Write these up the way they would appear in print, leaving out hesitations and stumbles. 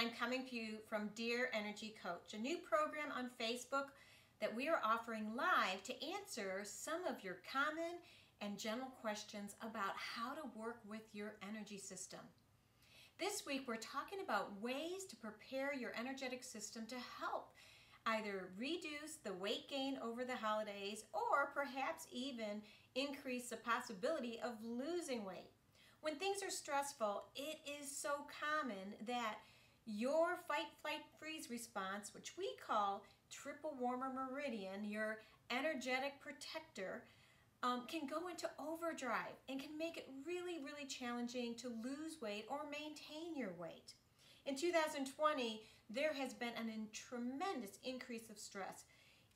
I'm coming to you from Dear Energy Coach, a new program on Facebook that we are offering live to answer some of your common and general questions about how to work with your energy system. This week we're talking about ways to prepare your energetic system to help either reduce the weight gain over the holidays or perhaps even increase the possibility of losing weight. When things are stressful, it is so common that your fight, flight, freeze response, which we call triple warmer meridian, your energetic protector, can go into overdrive and can make it really, really challenging to lose weight or maintain your weight. In 2020, there has been a tremendous increase of stress.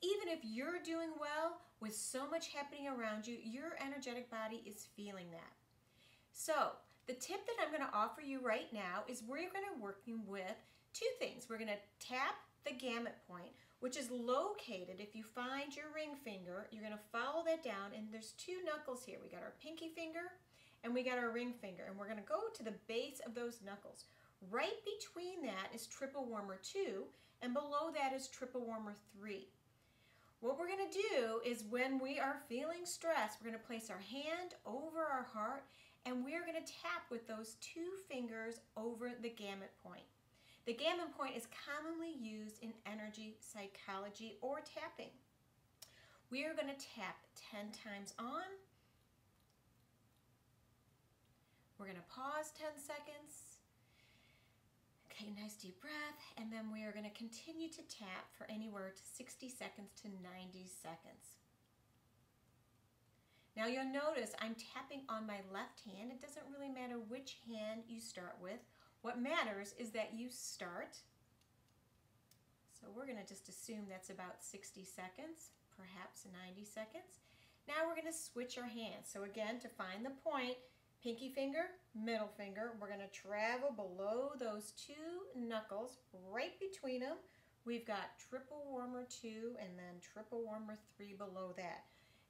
Even if you're doing well, with so much happening around you, your energetic body is feeling that. So, the tip that I'm going to offer you right now is we're going to work with two things. We're going to tap the gamut point, which is located, if you find your ring finger, you're going to follow that down, and there's two knuckles here. We got our pinky finger and we got our ring finger, and we're going to go to the base of those knuckles. Right between that is triple warmer 2, and below that is triple warmer 3. What we're going to do is when we are feeling stressed, we're going to place our hand over our heart, and we're going to tap with those two fingers over the gamut point. The gamut point is commonly used in energy psychology or tapping. We are going to tap 10 times on. We're going to pause 10 seconds. Take a nice deep breath, and then we are going to continue to tap for anywhere to 60 seconds to 90 seconds. Now you'll notice I'm tapping on my left hand. It doesn't really matter which hand you start with. What matters is that you start. So we're going to just assume that's about 60 seconds, perhaps 90 seconds. Now we're going to switch our hands. So again, to find the point, pinky finger, middle finger, we're going to travel below those two knuckles. Right between them, we've got triple warmer 2 and then triple warmer 3 below that.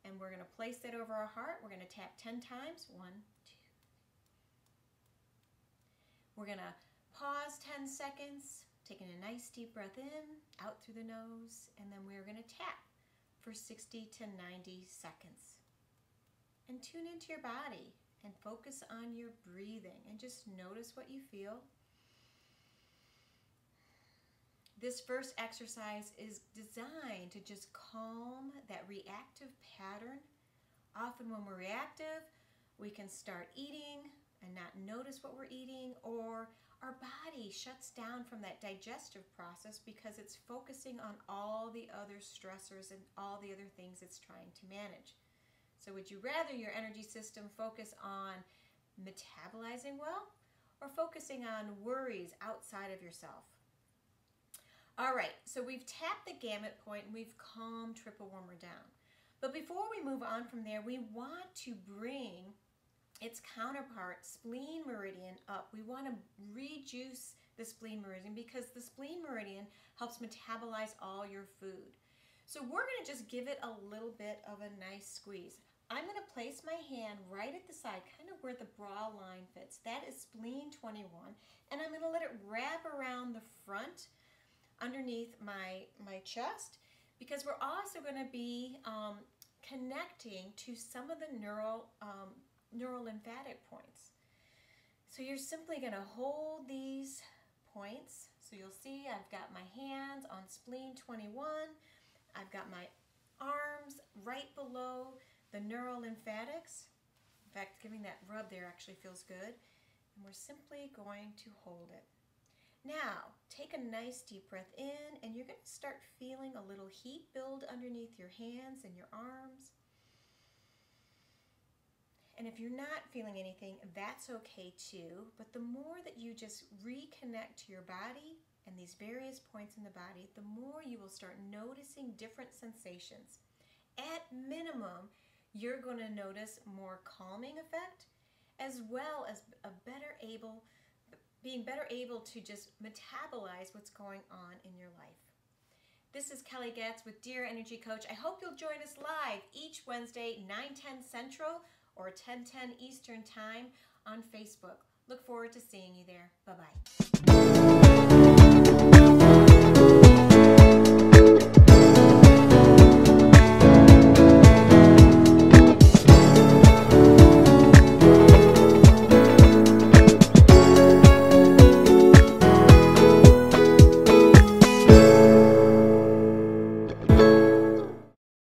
And we're going to place that over our heart. We're going to tap 10 times. 1, 2. We're going to pause 10 seconds, taking a nice deep breath in, out through the nose, and then we're going to tap for 60 to 90 seconds. And tune into your body. And focus on your breathing and just notice what you feel. This first exercise is designed to just calm that reactive pattern. Often when we're reactive, we can start eating and not notice what we're eating, or our body shuts down from that digestive process because it's focusing on all the other stressors and all the other things it's trying to manage. So would you rather your energy system focus on metabolizing well or focusing on worries outside of yourself? All right, so we've tapped the gamut point and we've calmed triple warmer down. But before we move on from there, we want to bring its counterpart, spleen meridian, up. We want to rejuice the spleen meridian because the spleen meridian helps metabolize all your food. So we're going to just give it a little bit of a nice squeeze. I'm going to place my hand right at the side, kind of where the bra line fits. That is spleen 21, and I'm going to let it wrap around the front underneath my chest, because we're also going to be connecting to some of the neuro lymphatic points. So you're simply going to hold these points. So you'll see I've got my hands on spleen 21. I've got my arms right below the neuro lymphatics. In fact, giving that rub there actually feels good. And we're simply going to hold it. Now, take a nice deep breath in, and you're going to start feeling a little heat build underneath your hands and your arms. And if you're not feeling anything, that's okay too. But the more that you just reconnect to your body and these various points in the body, the more you will start noticing different sensations. At minimum, you're going to notice more calming effect, as well as being better able to just metabolize what's going on in your life. This is Kelly Goetz with Dear Energy Coach. I hope you'll join us live each Wednesday, 9:10 Central or 10:10 Eastern Time on Facebook. Look forward to seeing you there. Bye-bye.